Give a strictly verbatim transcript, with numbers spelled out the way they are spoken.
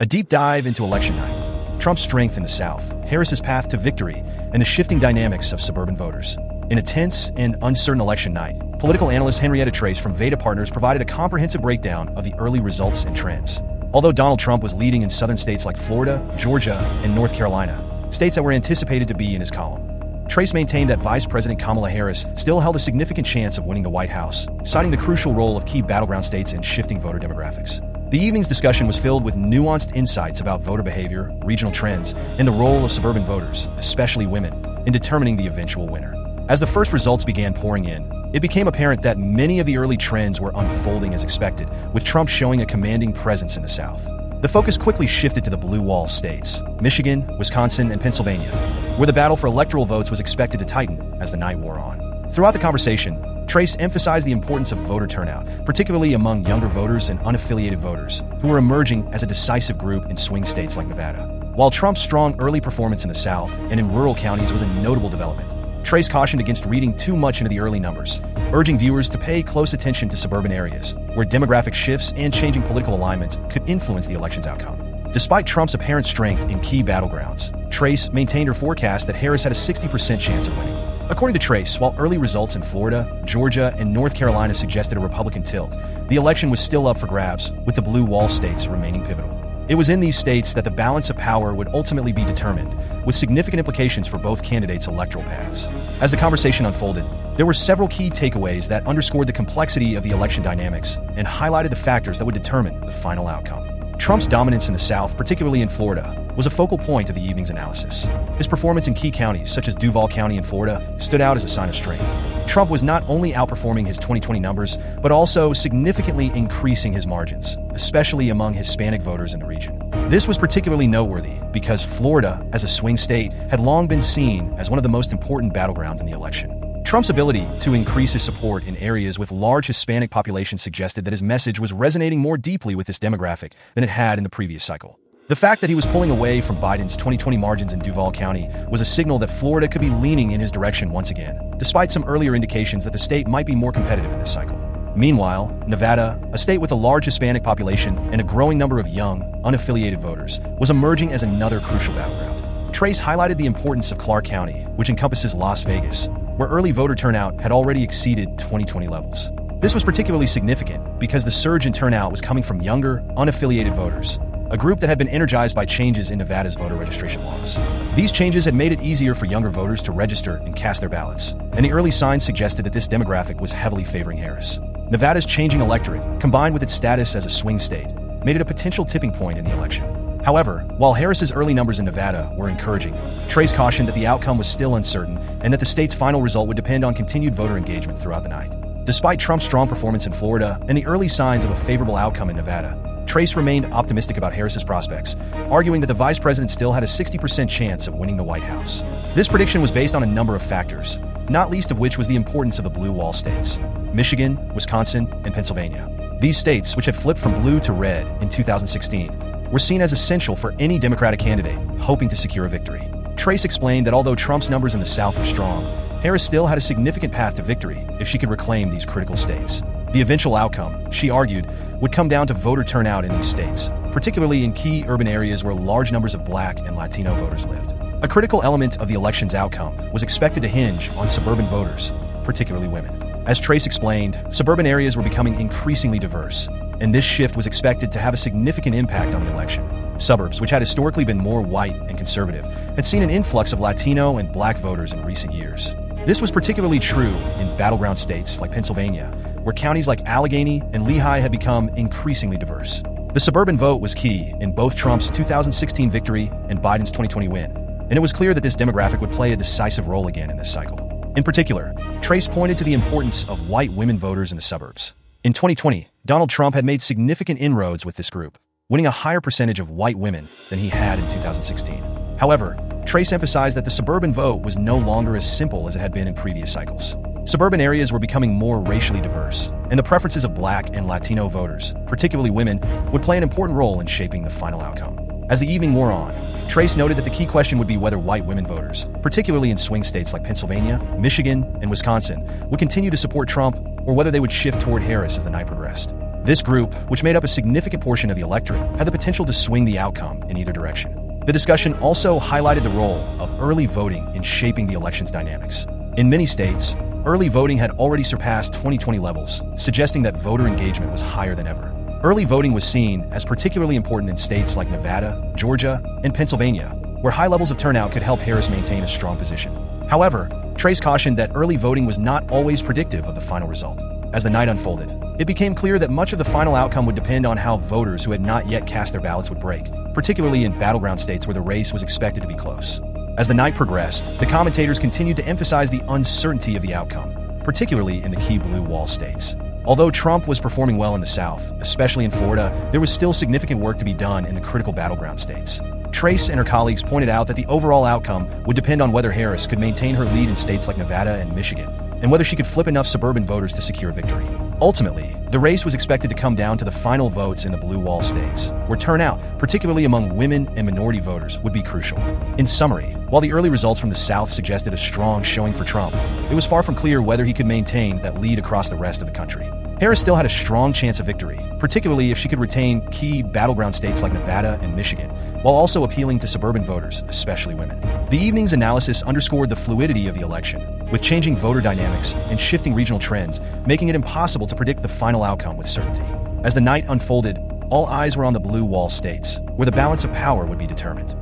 A deep dive into election night, Trump's strength in the South, Harris's path to victory, and the shifting dynamics of suburban voters. In a tense and uncertain election night, political analyst Henrietta Trace from Veda Partners provided a comprehensive breakdown of the early results and trends. Although Donald Trump was leading in southern states like Florida, Georgia, and North Carolina, states that were anticipated to be in his column, Trace maintained that Vice President Kamala Harris still held a significant chance of winning the White House, citing the crucial role of key battleground states in shifting voter demographics. The evening's discussion was filled with nuanced insights about voter behavior, regional trends, and the role of suburban voters, especially women, in determining the eventual winner. As the first results began pouring in, it became apparent that many of the early trends were unfolding as expected, with Trump showing a commanding presence in the South. The focus quickly shifted to the blue wall states, Michigan, Wisconsin, and Pennsylvania, where the battle for electoral votes was expected to tighten as the night wore on. Throughout the conversation, Trace emphasized the importance of voter turnout, particularly among younger voters and unaffiliated voters, who were emerging as a decisive group in swing states like Nevada. While Trump's strong early performance in the South and in rural counties was a notable development, Trace cautioned against reading too much into the early numbers, urging viewers to pay close attention to suburban areas, where demographic shifts and changing political alignments could influence the election's outcome. Despite Trump's apparent strength in key battlegrounds, Trace maintained her forecast that Harris had a sixty percent chance of winning. According to Trace, while early results in Florida, Georgia, and North Carolina suggested a Republican tilt, the election was still up for grabs, with the blue wall states remaining pivotal. It was in these states that the balance of power would ultimately be determined, with significant implications for both candidates' electoral paths. As the conversation unfolded, there were several key takeaways that underscored the complexity of the election dynamics and highlighted the factors that would determine the final outcome. Trump's dominance in the South, particularly in Florida, was a focal point of the evening's analysis. His performance in key counties, such as Duval County in Florida, stood out as a sign of strength. Trump was not only outperforming his twenty twenty numbers, but also significantly increasing his margins, especially among Hispanic voters in the region. This was particularly noteworthy because Florida, as a swing state, had long been seen as one of the most important battlegrounds in the election. Trump's ability to increase his support in areas with large Hispanic populations suggested that his message was resonating more deeply with this demographic than it had in the previous cycle. The fact that he was pulling away from Biden's twenty twenty margins in Duval County was a signal that Florida could be leaning in his direction once again, despite some earlier indications that the state might be more competitive in this cycle. Meanwhile, Nevada, a state with a large Hispanic population and a growing number of young, unaffiliated voters, was emerging as another crucial battleground. Trace highlighted the importance of Clark County, which encompasses Las Vegas, where early voter turnout had already exceeded twenty twenty levels. This was particularly significant because the surge in turnout was coming from younger, unaffiliated voters, a group that had been energized by changes in Nevada's voter registration laws. These changes had made it easier for younger voters to register and cast their ballots, and the early signs suggested that this demographic was heavily favoring Harris. Nevada's changing electorate, combined with its status as a swing state, made it a potential tipping point in the election. However, while Harris's early numbers in Nevada were encouraging, Trace cautioned that the outcome was still uncertain and that the state's final result would depend on continued voter engagement throughout the night. Despite Trump's strong performance in Florida and the early signs of a favorable outcome in Nevada, Trace remained optimistic about Harris's prospects, arguing that the vice president still had a sixty percent chance of winning the White House. This prediction was based on a number of factors, not least of which was the importance of the blue wall states, Michigan, Wisconsin, and Pennsylvania. These states, which had flipped from blue to red in two thousand sixteen, were seen as essential for any Democratic candidate hoping to secure a victory. Trace explained that although Trump's numbers in the South were strong, Harris still had a significant path to victory if she could reclaim these critical states. The eventual outcome, she argued, would come down to voter turnout in these states, particularly in key urban areas where large numbers of Black and Latino voters lived. A critical element of the election's outcome was expected to hinge on suburban voters, particularly women. As Trace explained, suburban areas were becoming increasingly diverse, and this shift was expected to have a significant impact on the election. Suburbs, which had historically been more white and conservative, had seen an influx of Latino and Black voters in recent years. This was particularly true in battleground states like Pennsylvania, where counties like Allegheny and Lehigh had become increasingly diverse. The suburban vote was key in both Trump's two thousand sixteen victory and Biden's twenty twenty win, and it was clear that this demographic would play a decisive role again in this cycle. In particular, Trace pointed to the importance of white women voters in the suburbs. In twenty twenty, Donald Trump had made significant inroads with this group, winning a higher percentage of white women than he had in two thousand sixteen. However, Trace emphasized that the suburban vote was no longer as simple as it had been in previous cycles. Suburban areas were becoming more racially diverse, and the preferences of Black and Latino voters, particularly women, would play an important role in shaping the final outcome. As the evening wore on, Trace noted that the key question would be whether white women voters, particularly in swing states like Pennsylvania, Michigan, and Wisconsin, would continue to support Trump or whether they would shift toward Harris as the night progressed. This group, which made up a significant portion of the electorate, had the potential to swing the outcome in either direction. The discussion also highlighted the role of early voting in shaping the election's dynamics. In many states, early voting had already surpassed twenty twenty levels, suggesting that voter engagement was higher than ever. Early voting was seen as particularly important in states like Nevada, Georgia, and Pennsylvania, where high levels of turnout could help Harris maintain a strong position. However, Trace cautioned that early voting was not always predictive of the final result. As the night unfolded, it became clear that much of the final outcome would depend on how voters who had not yet cast their ballots would break, particularly in battleground states where the race was expected to be close. As the night progressed, the commentators continued to emphasize the uncertainty of the outcome, particularly in the key blue wall states. Although Trump was performing well in the South, especially in Florida, there was still significant work to be done in the critical battleground states. Trace and her colleagues pointed out that the overall outcome would depend on whether Harris could maintain her lead in states like Nevada and Michigan, and whether she could flip enough suburban voters to secure victory. Ultimately, the race was expected to come down to the final votes in the blue wall states, where turnout, particularly among women and minority voters, would be crucial. In summary, while the early results from the South suggested a strong showing for Trump, it was far from clear whether he could maintain that lead across the rest of the country. Harris still had a strong chance of victory, particularly if she could retain key battleground states like Nevada and Michigan, while also appealing to suburban voters, especially women. The evening's analysis underscored the fluidity of the election, with changing voter dynamics and shifting regional trends, making it impossible to predict the final outcome with certainty. As the night unfolded, all eyes were on the blue wall states, where the balance of power would be determined.